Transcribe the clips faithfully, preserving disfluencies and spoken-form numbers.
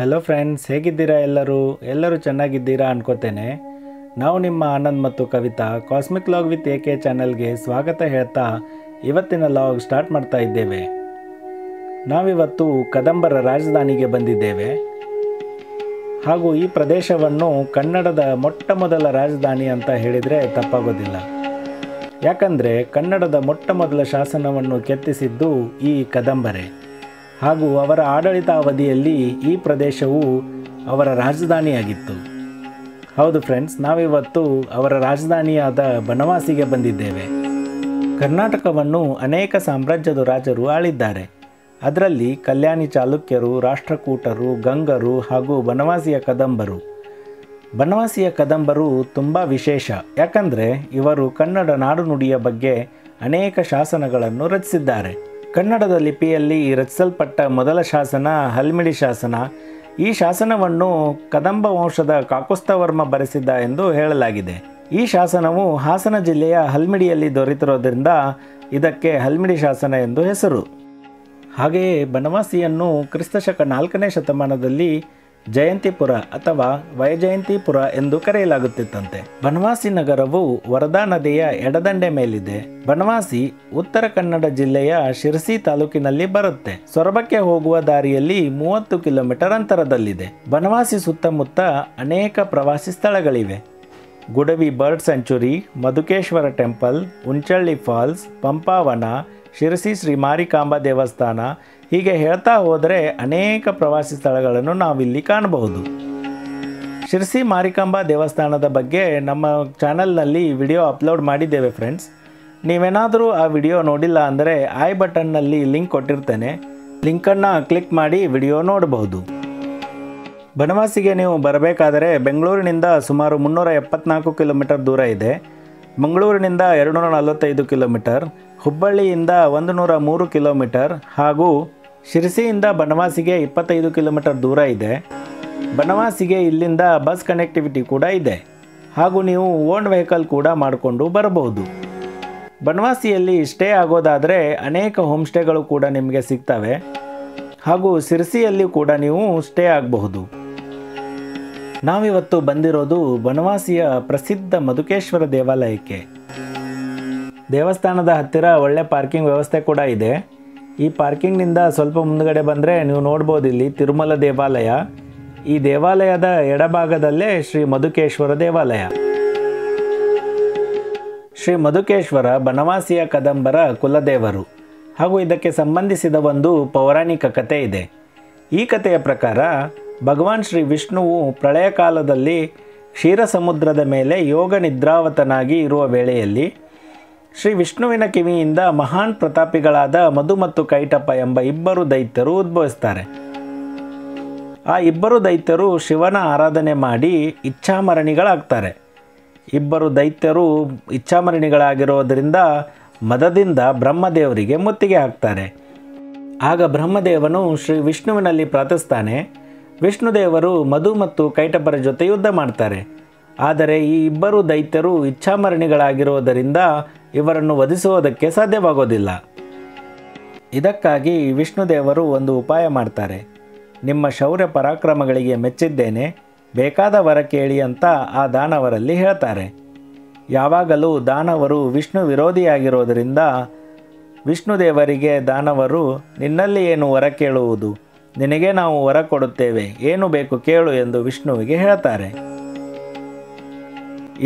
Hello friends, ಹೇಗಿದ್ದೀರಾ ಎಲ್ಲರೂ ಎಲ್ಲರೂ ಚೆನ್ನಾಗಿದ್ದೀರಾ ಅನ್ಕೋತೇನೆ। ನಾವು ನಿಮ್ಮ ಆನಂದ್ ಮತ್ತು Kavita cosmic vlog with AK channel ಗೆ ಸ್ವಾಗತ ಹೇಳ್ತಾ ಇವತ್ತಿನ ವ್ಲಾಗ್ ಸ್ಟಾರ್ಟ್ ಮಾಡ್ತಾ ಇದ್ದೇವೆ। ನಾವು ಇವತ್ತು ಕದಂಬರ ರಾಜಧಾನಿಗೆ ಬಂದಿದ್ದೇವೆ ಹಾಗೂ ಈ ಪ್ರದೇಶವನ್ನು ಕನ್ನಡದ ಮೊಟ್ಟಮೊದಲ ರಾಜಧಾನಿ ಅಂತ ಹೇಳಿದ್ರೆ ತಪ್ಪಾಗೋದಿಲ್ಲ, ಯಾಕಂದ್ರೆ ಕನ್ನಡದ ಮೊಟ್ಟಮೊದಲ ಶಾಸನವನ್ನು ಕೆತ್ತಿಸಿದ್ದು ಈ ಕದಂಬರೇ। ಹಾಗೂ ಅವರ ಆಡಳಿತ ಅವಧಿಯಲ್ಲಿ ಈ ಪ್ರದೇಶವು ಅವರ ರಾಜಧಾನಿಯಾಗಿತ್ತು। ಹೌದು ಫ್ರೆಂಡ್ಸ್, ನಾವಿವತ್ತು ಅವರ ರಾಜಧಾನಿಯಾದ ಬನವಾಸಿಗೆ ಬಂದಿದ್ದೇವೆ। ಕರ್ನಾಟಕವನ್ನು ಅನೇಕ ಸಾಮ್ರಾಜ್ಯದ ರಾಜರು ಆಳಿದ್ದಾರೆ, ಅದರಲ್ಲಿ ಕಲ್ಯಾಣಿ ಚಾಲುಕ್ಯರು, ರಾಷ್ಟ್ರಕೂಟರು, ಗಂಗರು ಹಾಗೂ ಬನವಾಸಿಯ ಕದಂಬರು। ಬನವಾಸಿಯ ಕದಂಬರು ತುಂಬ ವಿಶೇಷ, ಯಾಕಂದರೆ ಇವರು ಕನ್ನಡ ನಾಡುನುಡಿಯ ಬಗ್ಗೆ ಅನೇಕ ಶಾಸನಗಳನ್ನು ರಚಿಸಿದ್ದಾರೆ। ಕನ್ನಡದ ಲಿಪಿಯಲ್ಲಿ ರಚಿಸಲ್ಪಟ್ಟ ಮೊದಲ ಶಾಸನ ಹಲ್ಮಿಡಿ ಶಾಸನ. ಈ ಶಾಸನವನ್ನು ಕದಂಬ ವಂಶದ ಕಾಕುಸ್ಥವರ್ಮ ಬರೆಸಿದ್ದ ಎಂದು ಹೇಳಲಾಗಿದೆ। ಈ ಶಾಸನವು ಹಾಸನ ಜಿಲ್ಲೆಯ ಹಲ್ಮಿಡಿಯಲ್ಲಿ ದೊರೆತಿರೋದ್ರಿಂದ ಇದಕ್ಕೆ ಹಲ್ಮಿಡಿ ಶಾಸನ ಎಂದು ಹೆಸರು। ಹಾಗೆಯೇ ಬನವಾಸಿಯನ್ನು ಕ್ರಿಸ್ತಶಕ ನಾಲ್ಕನೇ ಶತಮಾನದಲ್ಲಿ ಜಯಂತಿಪುರ ಅಥವಾ ವೈಜಯಂತಿಪುರ ಎಂದು ಕರೆಯಲಾಗುತ್ತಿತ್ತಂತೆ। ಬನವಾಸಿ ನಗರವು ವರದಾ ನದಿಯ ಎಡದಂಡೆ ಮೇಲಿದೆ। ಬನವಾಸಿ ಉತ್ತರ ಕನ್ನಡ ಜಿಲ್ಲೆಯ ಶಿರ್ಸಿ ತಾಲೂಕಿನಲ್ಲಿ ಬರುತ್ತೆ. ಸೊರಬಕ್ಕೆ ಹೋಗುವ ದಾರಿಯಲ್ಲಿ ಮೂವತ್ತು ಕಿಲೋಮೀಟರ್ ಅಂತರದಲ್ಲಿದೆ। ಬನವಾಸಿ ಸುತ್ತಮುತ್ತ ಅನೇಕ ಪ್ರವಾಸಿ ಸ್ಥಳಗಳಿವೆ. Gudavi bird sanctuary, Madhukeshwara temple, Unchalli falls, Pampavana, Sirsi Shri Marikamba ದೇವಸ್ಥಾನ, ಹೀಗೆ ಹೇಳ್ತಾ ಹೋದರೆ ಅನೇಕ ಪ್ರವಾಸಿ ಸ್ಥಳಗಳನ್ನು ನಾವಿಲ್ಲಿ ಕಾಣಬಹುದು। ಶಿರ್ಸಿ ಮಾರಿಕಾಂಬಾ ದೇವಸ್ಥಾನದ ಬಗ್ಗೆ ನಮ್ಮ ಚಾನಲ್ನಲ್ಲಿ ವಿಡಿಯೋ ಅಪ್ಲೋಡ್ ಮಾಡಿದ್ದೇವೆ ಫ್ರೆಂಡ್ಸ್, ನೀವೇನಾದರೂ ಆ ವಿಡಿಯೋ ನೋಡಿಲ್ಲ ಅಂದರೆ ಐ ಬಟನ್ನಲ್ಲಿ ಲಿಂಕ್ ಕೊಟ್ಟಿರ್ತೇನೆ, ಲಿಂಕನ್ನು ಕ್ಲಿಕ್ ಮಾಡಿ ವಿಡಿಯೋ ನೋಡಬಹುದು। ಬನವಾಸಿಗೆ ನೀವು ಬರಬೇಕಾದರೆ ಬೆಂಗಳೂರಿನಿಂದ ಸುಮಾರು ಮುನ್ನೂರ ಎಪ್ಪತ್ನಾಲ್ಕು ಕಿಲೋಮೀಟರ್ ದೂರ ಇದೆ, ಮಂಗಳೂರಿನಿಂದ ಎರಡುನೂರ ನಲವತ್ತೈದು ಕಿಲೋಮೀಟರ್, ಹುಬ್ಬಳ್ಳಿಯಿಂದ ಒಂದು ನೂರ ಮೂರು ಕಿಲೋಮೀಟರ್ ಹಾಗೂ ಶಿರ್ಸಿಯಿಂದ ಬನವಾಸಿಗೆ ಇಪ್ಪತ್ತೈದು ಕಿಲೋಮೀಟರ್ ದೂರ ಇದೆ। ಬನವಾಸಿಗೆ ಇಲ್ಲಿಂದ ಬಸ್ ಕನೆಕ್ಟಿವಿಟಿ ಕೂಡ ಇದೆ ಹಾಗೂ ನೀವು ಓನ್ ವೆಹಿಕಲ್ ಕೂಡ ಮಾಡಿಕೊಂಡು ಬರಬಹುದು। ಬನವಾಸಿಯಲ್ಲಿ ಸ್ಟೇ ಆಗೋದಾದರೆ ಅನೇಕ ಹೋಮ್ ಸ್ಟೇಗಳು ಕೂಡ ನಿಮಗೆ ಸಿಗ್ತವೆ ಹಾಗೂ ಶಿರ್ಸಿಯಲ್ಲಿ ಕೂಡ ನೀವು ಸ್ಟೇ ಆಗಬಹುದು। ನಾವಿವತ್ತು ಬಂದಿರೋದು ಬನವಾಸಿಯ ಪ್ರಸಿದ್ಧ ಮಧುಕೇಶ್ವರ ದೇವಾಲಯಕ್ಕೆ। ದೇವಸ್ಥಾನದ ಹತ್ತಿರ ಒಳ್ಳೆ ಪಾರ್ಕಿಂಗ್ ವ್ಯವಸ್ಥೆ ಕೂಡ ಇದೆ। ಈ ಪಾರ್ಕಿಂಗ್ನಿಂದ ಸ್ವಲ್ಪ ಮುಂದುಗಡೆ ಬಂದರೆ ನೀವು ನೋಡ್ಬೋದು ಇಲ್ಲಿ ತಿರುಮಲ ದೇವಾಲಯ, ಈ ದೇವಾಲಯದ ಎಡಭಾಗದಲ್ಲೇ ಶ್ರೀ ಮಧುಕೇಶ್ವರ ದೇವಾಲಯ। ಶ್ರೀ ಮಧುಕೇಶ್ವರ ಬನವಾಸಿಯ ಕದಂಬರ ಕುಲದೇವರು ಹಾಗೂ ಇದಕ್ಕೆ ಸಂಬಂಧಿಸಿದ ಒಂದು ಪೌರಾಣಿಕ ಕತೆ ಇದೆ। ಈ ಕಥೆಯ ಪ್ರಕಾರ ಭಗವಾನ್ ಶ್ರೀ ವಿಷ್ಣುವು ಪ್ರಳಯ ಕಾಲದಲ್ಲಿ ಕ್ಷೀರ ಸಮುದ್ರದ ಮೇಲೆ ಯೋಗ ನಿದ್ರಾವತನಾಗಿ ಇರುವ ವೇಳೆಯಲ್ಲಿ ಶ್ರೀ ವಿಷ್ಣುವಿನ ಕಿವಿಯಿಂದ ಮಹಾನ್ ಪ್ರತಾಪಿಗಳಾದ ಮಧು ಮತ್ತು ಕೈಟಪ್ಪ ಎಂಬ ಇಬ್ಬರು ದೈತ್ಯರು ಉದ್ಭವಿಸ್ತಾರೆ। ಆ ಇಬ್ಬರು ದೈತ್ಯರು ಶಿವನ ಆರಾಧನೆ ಮಾಡಿ ಇಚ್ಛಾಮರಣಿಗಳಾಗ್ತಾರೆ। ಇಬ್ಬರು ದೈತ್ಯರು ಇಚ್ಛಾಮರಣಿಗಳಾಗಿರೋದ್ರಿಂದ ಮದದಿಂದ ಬ್ರಹ್ಮದೇವರಿಗೆ ಮುತ್ತಿಗೆ ಹಾಕ್ತಾರೆ। ಆಗ ಬ್ರಹ್ಮದೇವನು ಶ್ರೀ ವಿಷ್ಣುವಿನಲ್ಲಿ ಪ್ರಾರ್ಥಿಸ್ತಾನೆ, ವಿಷ್ಣುದೇವರು ಮಧು ಮತ್ತು ಕೈಟಪ್ಪರ ಜೊತೆ ಯುದ್ಧ ಮಾಡ್ತಾರೆ. ಆದರೆ ಈ ಇಬ್ಬರು ದೈತ್ಯರು ಇಚ್ಛಾಮರಣಿಗಳಾಗಿರುವುದರಿಂದ ಇವರನ್ನು ವಧಿಸುವುದಕ್ಕೆ ಸಾಧ್ಯವಾಗೋದಿಲ್ಲ। ಇದಕ್ಕಾಗಿ ವಿಷ್ಣುದೇವರು ಒಂದು ಉಪಾಯ ಮಾಡ್ತಾರೆ, ನಿಮ್ಮ ಶೌರ್ಯ ಪರಾಕ್ರಮಗಳಿಗೆ ಮೆಚ್ಚಿದ್ದೇನೆ, ಬೇಕಾದ ವರ ಕೇಳಿ ಅಂತ ಆ ದಾನವರಲ್ಲಿ ಹೇಳ್ತಾರೆ। ಯಾವಾಗಲೂ ದಾನವರು ವಿಷ್ಣು ವಿರೋಧಿಯಾಗಿರೋದರಿಂದ ವಿಷ್ಣುದೇವರಿಗೆ ದಾನವರು ನಿನ್ನಲ್ಲಿ ಏನು ವರ ಕೇಳುವುದು, ನಿನಗೆ ನಾವು ವರ ಕೊಡುತ್ತೇವೆ, ಏನು ಬೇಕು ಕೇಳು ಎಂದು ವಿಷ್ಣುವಿಗೆ ಹೇಳ್ತಾರೆ।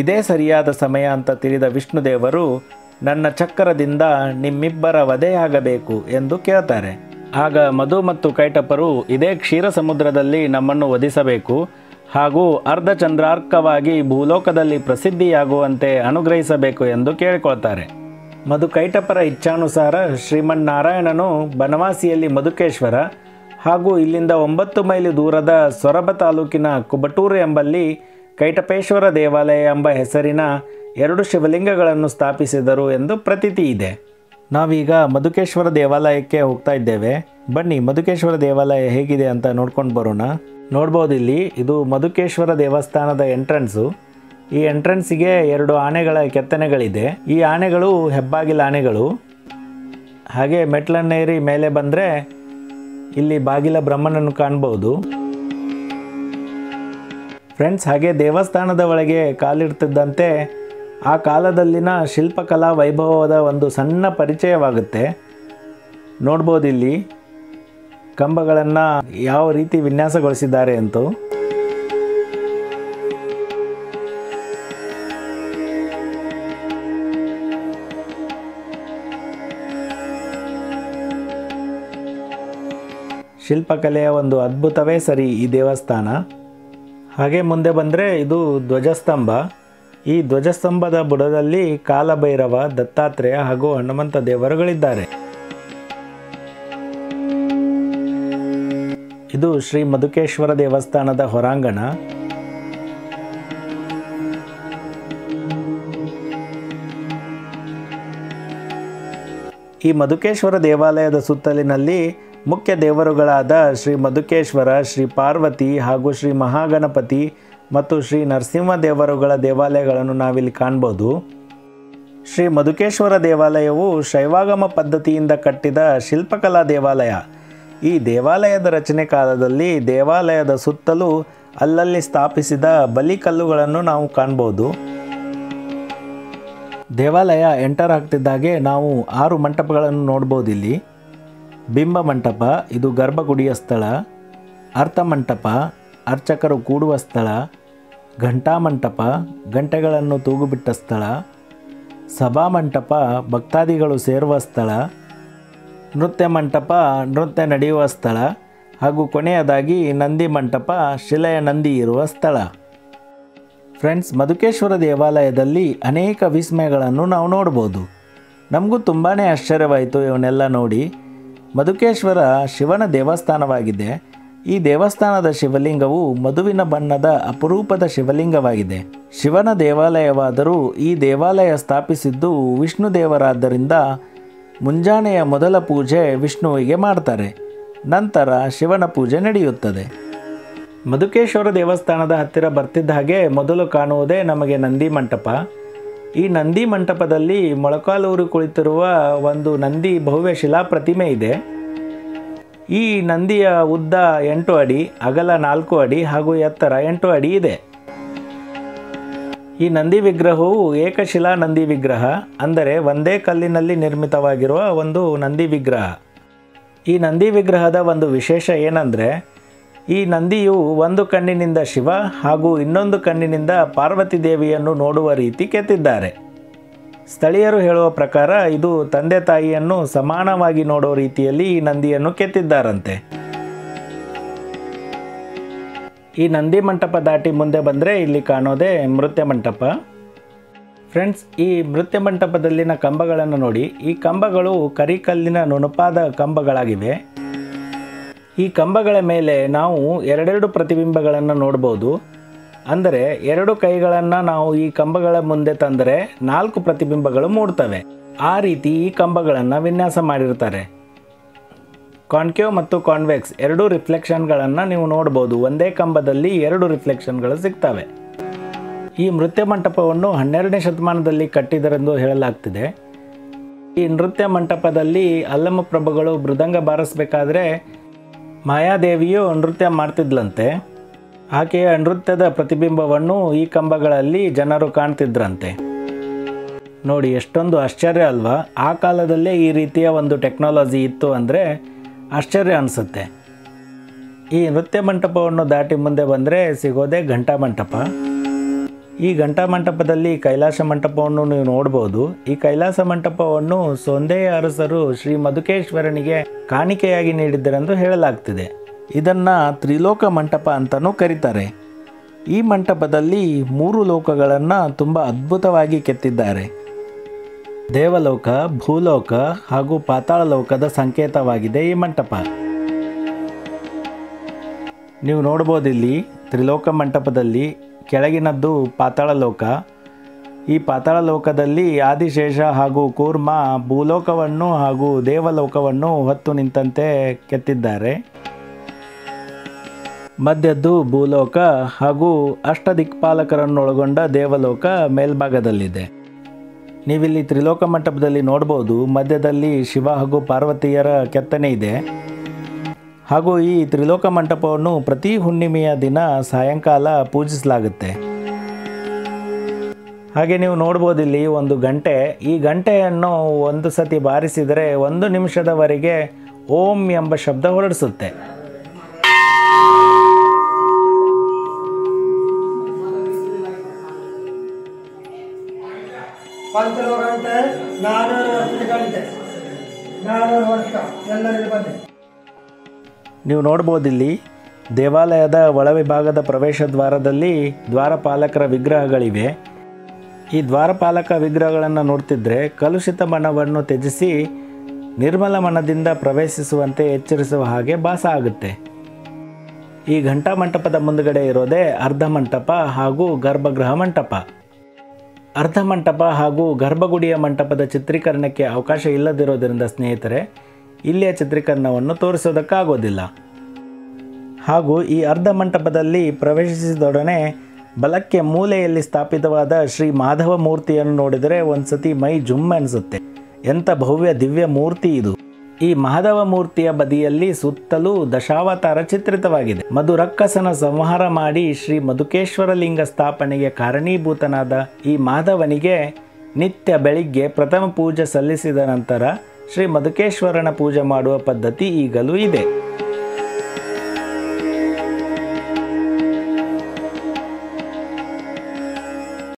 ಇದೇ ಸರಿಯಾದ ಸಮಯ ಅಂತ ತಿಳಿದ ವಿಷ್ಣುದೇವರು ನನ್ನ ಚಕ್ರದಿಂದ ನಿಮ್ಮಿಬ್ಬರ ವಧೆಯಾಗಬೇಕು ಎಂದು ಕೇಳ್ತಾರೆ। ಆಗ ಮಧು ಮತ್ತು ಕೈಟಪ್ಪರು ಇದೇ ಕ್ಷೀರ ಸಮುದ್ರದಲ್ಲಿ ನಮ್ಮನ್ನು ವಧಿಸಬೇಕು ಹಾಗೂ ಅರ್ಧಚಂದ್ರಾರ್ಕವಾಗಿ ಭೂಲೋಕದಲ್ಲಿ ಪ್ರಸಿದ್ಧಿಯಾಗುವಂತೆ ಅನುಗ್ರಹಿಸಬೇಕು ಎಂದು ಕೇಳಿಕೊಳ್ತಾರೆ। ಮಧು ಕೈಟಪ್ಪರ ಇಚ್ಛಾನುಸಾರ ಶ್ರೀಮನ್ನಾರಾಯಣನು ಬನವಾಸಿಯಲ್ಲಿ ಮಧುಕೇಶ್ವರ ಹಾಗೂ ಇಲ್ಲಿಂದ ಒಂಬತ್ತು ಮೈಲಿ ದೂರದ ಸೊರಬ ತಾಲೂಕಿನ ಕುಬಟೂರು ಎಂಬಲ್ಲಿ ಕೈಟಪೇಶ್ವರ ದೇವಾಲಯ ಎಂಬ ಹೆಸರಿನ ಎರಡು ಶಿವಲಿಂಗಗಳನ್ನು ಸ್ಥಾಪಿಸಿದರು ಎಂದು ಪ್ರತೀತಿ ಇದೆ। ನಾವೀಗ ಮಧುಕೇಶ್ವರ ದೇವಾಲಯಕ್ಕೆ ಹೋಗ್ತಾ ಇದ್ದೇವೆ, ಬನ್ನಿ ಮಧುಕೇಶ್ವರ ದೇವಾಲಯ ಹೇಗಿದೆ ಅಂತ ನೋಡ್ಕೊಂಡು ಬರೋಣ। ನೋಡ್ಬೋದು ಇಲ್ಲಿ ಇದು ಮಧುಕೇಶ್ವರ ದೇವಸ್ಥಾನದ ಎಂಟ್ರೆನ್ಸು। ಈ ಎಂಟ್ರೆನ್ಸಿಗೆ ಎರಡು ಆನೆಗಳ ಕೆತ್ತನೆಗಳಿದೆ, ಈ ಆನೆಗಳು ಹೆಬ್ಬಾಗಿಲ ಆನೆಗಳು। ಹಾಗೆ ಮೆಟ್ಲನ್ನೇರಿ ಮೇಲೆ ಬಂದರೆ ಇಲ್ಲಿ ಬಾಗಿಲ ಬ್ರಹ್ಮನನ್ನು ಕಾಣ್ಬೋದು। ಫ್ರೆಂಡ್ಸ್, ಹಾಗೆ ದೇವಸ್ಥಾನದ ಒಳಗೆ ಕಾಲಿಡ್ತಿದ್ದಂತೆ ಆ ಕಾಲದಲ್ಲಿನ ಶಿಲ್ಪಕಲಾ ವೈಭವದ ಒಂದು ಸಣ್ಣ ಪರಿಚಯವಾಗುತ್ತೆ. ನೋಡ್ಬೋದು ಇಲ್ಲಿ ಕಂಬಗಳನ್ನು ಯಾವ ರೀತಿ ವಿನ್ಯಾಸಗೊಳಿಸಿದ್ದಾರೆ ಅಂತ. ಶಿಲ್ಪಕಲೆಯ ಒಂದು ಅದ್ಭುತವೇ ಸರಿ ಈ ದೇವಸ್ಥಾನ. ಹಾಗೆ ಮುಂದೆ ಬಂದರೆ ಇದು ಧ್ವಜಸ್ತಂಭ. ಈ ಧ್ವಜಸ್ತಂಭದ ಬುಡದಲ್ಲಿ ಕಾಲಭೈರವ, ದತ್ತಾತ್ರೇಯ ಹಾಗೂ ಹನುಮಂತ ದೇವರುಗಳಿದ್ದಾರೆ. ಇದು ಶ್ರೀ ಮಧುಕೇಶ್ವರ ದೇವಸ್ಥಾನದ ಹೊರಾಂಗಣ. ಈ ಮಧುಕೇಶ್ವರ ದೇವಾಲಯದ ಸುತ್ತಲಿನಲ್ಲಿ ಮುಖ್ಯ ದೇವರುಗಳಾದ ಶ್ರೀ ಮಧುಕೇಶ್ವರ, ಶ್ರೀ ಪಾರ್ವತಿ ಹಾಗೂ ಶ್ರೀ ಮಹಾಗಣಪತಿ ಮತ್ತು ಶ್ರೀ ನರಸಿಂಹ ದೇವರುಗಳ ದೇವಾಲಯಗಳನ್ನು ನಾವಿಲ್ಲಿ ಕಾಣ್ಬೋದು. ಶ್ರೀ ಮಧುಕೇಶ್ವರ ದೇವಾಲಯವು ಶೈವಾಗಮ ಪದ್ಧತಿಯಿಂದ ಕಟ್ಟಿದ ಶಿಲ್ಪಕಲಾ ದೇವಾಲಯ. ಈ ದೇವಾಲಯದ ರಚನೆ ಕಾಲದಲ್ಲಿ ದೇವಾಲಯದ ಸುತ್ತಲೂ ಅಲ್ಲಲ್ಲಿ ಸ್ಥಾಪಿಸಿದ ಬಲಿಕಲ್ಲುಗಳನ್ನು ನಾವು ಕಾಣ್ಬೋದು. ದೇವಾಲಯ ಎಂಟರ್ ಆಗ್ತಿದ್ದಾಗೆ ನಾವು ಆರು ಮಂಟಪಗಳನ್ನು ನೋಡ್ಬೋದು ಇಲ್ಲಿ. ಬಿಂಬ ಮಂಟಪ, ಇದು ಗರ್ಭಗುಡಿಯ ಸ್ಥಳ. ಅರ್ಥಮಂಟಪ, ಅರ್ಚಕರು ಕೂಡುವ ಸ್ಥಳ. ಘಂಟಾಮಂಟಪ, ಗಂಟೆಗಳನ್ನು ತೂಗುಬಿಟ್ಟ ಸ್ಥಳ. ಸಭಾಮಂಟಪ, ಭಕ್ತಾದಿಗಳು ಸೇರುವ ಸ್ಥಳ. ನೃತ್ಯ ಮಂಟಪ, ನೃತ್ಯ ನಡೆಯುವ ಸ್ಥಳ. ಹಾಗೂ ಕೊನೆಯದಾಗಿ ನಂದಿ ಮಂಟಪ, ಶಿಲೆಯ ನಂದಿ ಇರುವ ಸ್ಥಳ. ಫ್ರೆಂಡ್ಸ್, ಮಧುಕೇಶ್ವರ ದೇವಾಲಯದಲ್ಲಿ ಅನೇಕ ವಿಸ್ಮಯಗಳನ್ನು ನಾವು ನೋಡ್ಬೋದು. ನಮಗೂ ತುಂಬಾ ಆಶ್ಚರ್ಯವಾಯಿತು ಇವನ್ನೆಲ್ಲ ನೋಡಿ. ಮಧುಕೇಶ್ವರ ಶಿವನ ದೇವಸ್ಥಾನವಾಗಿದೆ. ಈ ದೇವಸ್ಥಾನದ ಶಿವಲಿಂಗವು ಮಧುವಿನ ಬಣ್ಣದ ಅಪರೂಪದ ಶಿವಲಿಂಗವಾಗಿದೆ. ಶಿವನ ದೇವಾಲಯವಾದರೂ ಈ ದೇವಾಲಯ ಸ್ಥಾಪಿಸಿದ್ದು ವಿಷ್ಣು ದೇವರಾದ್ದರಿಂದ ಮುಂಜಾನೆಯ ಮೊದಲ ಪೂಜೆ ವಿಷ್ಣುವಿಗೆ ಮಾಡ್ತಾರೆ. ನಂತರ ಶಿವನ ಪೂಜೆ ನಡೆಯುತ್ತದೆ. ಮಧುಕೇಶ್ವರ ದೇವಸ್ಥಾನದ ಹತ್ತಿರ ಬರ್ತಿದ್ದ ಹಾಗೆ ಮೊದಲು ಕಾಣುವುದೇ ನಮಗೆ ನಂದಿ ಮಂಟಪ. ಈ ನಂದಿ ಮಂಟಪದಲ್ಲಿ ಮೊಳಕಾಲೂರು ಕುಳಿತಿರುವ ಒಂದು ನಂದಿ ಭವ್ಯ ಶಿಲಾ ಪ್ರತಿಮೆ ಇದೆ. ಈ ನಂದಿಯ ಉದ್ದ ಎಂಟು ಅಡಿ, ಅಗಲ ನಾಲ್ಕು ಅಡಿ ಹಾಗೂ ಎತ್ತರ ಎಂಟು ಅಡಿ ಇದೆ. ಈ ನಂದಿ ವಿಗ್ರಹವು ಏಕಶಿಲಾ ನಂದಿ ವಿಗ್ರಹ, ಅಂದರೆ ಒಂದೇ ಕಲ್ಲಿನಲ್ಲಿ ನಿರ್ಮಿತವಾಗಿರುವ ಒಂದು ನಂದಿ ವಿಗ್ರಹ. ಈ ನಂದಿ ವಿಗ್ರಹದ ಒಂದು ವಿಶೇಷ ಏನಂದರೆ, ಈ ನಂದಿಯು ಒಂದು ಕಣ್ಣಿನಿಂದ ಶಿವ ಹಾಗೂ ಇನ್ನೊಂದು ಕಣ್ಣಿನಿಂದ ಪಾರ್ವತಿ ದೇವಿಯನ್ನು ನೋಡುವ ರೀತಿ ಕೆತ್ತಿದ್ದಾರೆ. ಸ್ಥಳೀಯರು ಹೇಳುವ ಪ್ರಕಾರ ಇದು ತಂದೆ ತಾಯಿಯನ್ನು ಸಮಾನವಾಗಿ ನೋಡೋ ರೀತಿಯಲ್ಲಿ ಈ ನಂದಿಯನ್ನು ಕೆತ್ತಿದ್ದಾರಂತೆ. ಈ ನಂದಿ ಮಂಟಪ ದಾಟಿ ಮುಂದೆ ಬಂದರೆ ಇಲ್ಲಿ ಕಾಣೋದೇ ಮೃತ್ಯ ಮಂಟಪ. ಫ್ರೆಂಡ್ಸ್, ಈ ಮೃತ್ಯ ಮಂಟಪದಲ್ಲಿನ ಕಂಬಗಳನ್ನು ನೋಡಿ. ಈ ಕಂಬಗಳು ಕರಿಕಲ್ಲಿನ ನುಣುಪಾದ ಕಂಬಗಳಾಗಿವೆ. ಈ ಕಂಬಗಳ ಮೇಲೆ ನಾವು ಎರಡೆರಡು ಪ್ರತಿಬಿಂಬಗಳನ್ನು ನೋಡ್ಬೋದು. ಅಂದರೆ ಎರಡು ಕೈಗಳನ್ನು ನಾವು ಈ ಕಂಬಗಳ ಮುಂದೆ ತಂದರೆ ನಾಲ್ಕು ಪ್ರತಿಬಿಂಬಗಳು ಮೂಡ್ತವೆ. ಆ ರೀತಿ ಈ ಕಂಬಗಳನ್ನು ವಿನ್ಯಾಸ ಮಾಡಿರ್ತಾರೆ. ಕಾನ್ಕೇವ್ ಮತ್ತು ಕಾನ್ವೆಕ್ಸ್ ಎರಡೂ ರಿಫ್ಲೆಕ್ಷನ್ಗಳನ್ನು ನೀವು ನೋಡ್ಬೋದು. ಒಂದೇ ಕಂಬದಲ್ಲಿ ಎರಡು ರಿಫ್ಲೆಕ್ಷನ್ಗಳು ಸಿಗ್ತವೆ. ಈ ನೃತ್ಯ ಮಂಟಪವನ್ನು ಹನ್ನೆರಡನೇ ಶತಮಾನದಲ್ಲಿ ಕಟ್ಟಿದರೆಂದು ಹೇಳಲಾಗ್ತಿದೆ. ಈ ನೃತ್ಯ ಮಂಟಪದಲ್ಲಿ ಅಲ್ಲಮ ಪ್ರಭುಗಳು ಮೃದಂಗ ಬಾರಿಸಬೇಕಾದ್ರೆ ಮಾಯಾದೇವಿಯು ನೃತ್ಯ ಮಾಡ್ತಿದ್ಲಂತೆ. ಆಕೆಯ ನೃತ್ಯದ ಪ್ರತಿಬಿಂಬವನ್ನು ಈ ಕಂಬಗಳಲ್ಲಿ ಜನರು ಕಾಣ್ತಿದ್ರಂತೆ. ನೋಡಿ, ಎಷ್ಟೊಂದು ಆಶ್ಚರ್ಯ ಅಲ್ವಾ? ಆ ಕಾಲದಲ್ಲೇ ಈ ರೀತಿಯ ಒಂದು ಟೆಕ್ನಾಲಜಿ ಇತ್ತು ಅಂದರೆ ಆಶ್ಚರ್ಯ ಅನಿಸುತ್ತೆ. ಈ ನೃತ್ಯ ಮಂಟಪವನ್ನು ದಾಟಿ ಮುಂದೆ ಬಂದರೆ ಸಿಗೋದೇ ಘಂಟಾ ಮಂಟಪ. ಈ ಘಂಟಾ ಮಂಟಪದಲ್ಲಿ ಕೈಲಾಸ ಮಂಟಪವನ್ನು ನೀವು ನೋಡ್ಬೋದು. ಈ ಕೈಲಾಸ ಮಂಟಪವನ್ನು ಸೊಂದೆಯ ಅರಸರು ಶ್ರೀ ಮಧುಕೇಶ್ವರನಿಗೆ ಕಾಣಿಕೆಯಾಗಿ ನೀಡಿದ್ದರೆಂದು ಹೇಳಲಾಗ್ತಿದೆ. ಇದನ್ನು ತ್ರಿಲೋಕ ಮಂಟಪ ಅಂತಲೂ ಕರೀತಾರೆ. ಈ ಮಂಟಪದಲ್ಲಿ ಮೂರು ಲೋಕಗಳನ್ನು ತುಂಬ ಅದ್ಭುತವಾಗಿ ಕೆತ್ತಿದ್ದಾರೆ. ದೇವಲೋಕ, ಭೂಲೋಕ ಹಾಗೂ ಪಾತಾಳ ಲೋಕದ ಸಂಕೇತವಾಗಿದೆ ಈ ಮಂಟಪ. ನೀವು ನೋಡ್ಬೋದಿಲ್ಲಿ ತ್ರಿಲೋಕ ಮಂಟಪದಲ್ಲಿ ಕೆಳಗಿನದ್ದು ಪಾತಾಳಲೋಕ. ಈ ಪಾತಾಳಲೋಕದಲ್ಲಿ ಆದಿಶೇಷ ಹಾಗೂ ಕೂರ್ಮ ಭೂಲೋಕವನ್ನು ಹಾಗೂ ದೇವಲೋಕವನ್ನು ಹೊತ್ತು ನಿಂತಂತೆ ಕೆತ್ತಿದ್ದಾರೆ. ಮಧ್ಯದ್ದು ಭೂಲೋಕ ಹಾಗೂ ಅಷ್ಟದಿಕ್ಪಾಲಕರನ್ನೊಳಗೊಂಡ ದೇವಲೋಕ ಮೇಲ್ಭಾಗದಲ್ಲಿದೆ. ನೀವಿಲ್ಲಿ ತ್ರಿಲೋಕ ಮಂಟಪದಲ್ಲಿ ನೋಡ್ಬೋದು, ಮಧ್ಯದಲ್ಲಿ ಶಿವ ಹಾಗೂ ಪಾರ್ವತಿಯರ ಕೆತ್ತನೆ ಇದೆ. ಹಾಗೂ ಈ ತ್ರಿಲೋಕ ಮಂಟಪವನ್ನು ಪ್ರತಿ ಹುಣ್ಣಿಮೆಯ ದಿನ ಸಾಯಂಕಾಲ ಪೂಜಿಸಲಾಗುತ್ತೆ. ಹಾಗೆ ನೀವು ನೋಡಬಹುದು ಇಲ್ಲಿ ಒಂದು ಗಂಟೆ, ಈ ಗಂಟೆಯನ್ನು ಒಂದು ಸತಿ ಬಾರಿಸಿದರೆ ಒಂದು ನಿಮಿಷದವರೆಗೆ ಓಂ ಎಂಬ ಶಬ್ದ ಹೊರಡಿಸುತ್ತೆ. ನೀವು ನೋಡಬಹುದು ಇಲ್ಲಿ ದೇವಾಲಯದ ಒಳವಿಭಾಗದ ಪ್ರವೇಶ ದ್ವಾರದಲ್ಲಿ ದ್ವಾರಪಾಲಕರ ವಿಗ್ರಹಗಳಿವೆ. ಈ ದ್ವಾರಪಾಲಕ ವಿಗ್ರಹಗಳನ್ನು ನೋಡ್ತಿದ್ರೆ ಕಲುಷಿತ ಮನವನ್ನು ತ್ಯಜಿಸಿ ನಿರ್ಮಲ ಮನದಿಂದ ಪ್ರವೇಶಿಸುವಂತೆ ಎಚ್ಚರಿಸುವ ಹಾಗೆ ಭಾಸ ಆಗುತ್ತೆ. ಈ ಘಂಟಾ ಮಂಟಪದ ಮುಂದುಗಡೆ ಇರೋದೇ ಅರ್ಧ ಮಂಟಪ ಹಾಗೂ ಗರ್ಭಗೃಹ ಮಂಟಪ. ಅರ್ಧ ಮಂಟಪ ಹಾಗೂ ಗರ್ಭಗುಡಿಯ ಮಂಟಪದ ಚಿತ್ರೀಕರಣಕ್ಕೆ ಅವಕಾಶ ಇಲ್ಲದಿರೋದರಿಂದ ಸ್ನೇಹಿತರೆ ಇಲ್ಲಿಯ ಚಿತ್ರೀಕರಣವನ್ನು ತೋರಿಸೋದಕ್ಕಾಗೋದಿಲ್ಲ. ಹಾಗೂ ಈ ಅರ್ಧ ಮಂಟಪದಲ್ಲಿ ಪ್ರವೇಶಿಸಿದೊಡನೆ ಬಲಕ್ಕೆ ಮೂಲೆಯಲ್ಲಿ ಸ್ಥಾಪಿತವಾದ ಶ್ರೀ ಮಾಧವ ಮೂರ್ತಿಯನ್ನು ನೋಡಿದರೆ ಒಂದು ಸತಿ ಮೈ ಜುಮ್ ಅನಿಸುತ್ತೆ. ಎಂಥ ಭವ್ಯ ದಿವ್ಯ ಮೂರ್ತಿ ಇದು. ಈ ಮಾಧವ ಮೂರ್ತಿಯ ಬದಿಯಲ್ಲಿ ಸುತ್ತಲೂ ದಶಾವತಾರ ಚಿತ್ರಿತವಾಗಿದೆ. ಮಧು ರಕ್ಕಸನ ಸಂಹಾರ ಮಾಡಿ ಶ್ರೀ ಮಧುಕೇಶ್ವರ ಲಿಂಗ ಸ್ಥಾಪನೆಗೆ ಕಾರಣೀಭೂತನಾದ ಈ ಮಾಧವನಿಗೆ ನಿತ್ಯ ಬೆಳಿಗ್ಗೆ ಪ್ರಥಮ ಪೂಜೆ ಸಲ್ಲಿಸಿದ ನಂತರ ಶ್ರೀ ಮಧುಕೇಶ್ವರನ ಪೂಜೆ ಮಾಡುವ ಪದ್ಧತಿ ಈಗಲೂ ಇದೆ.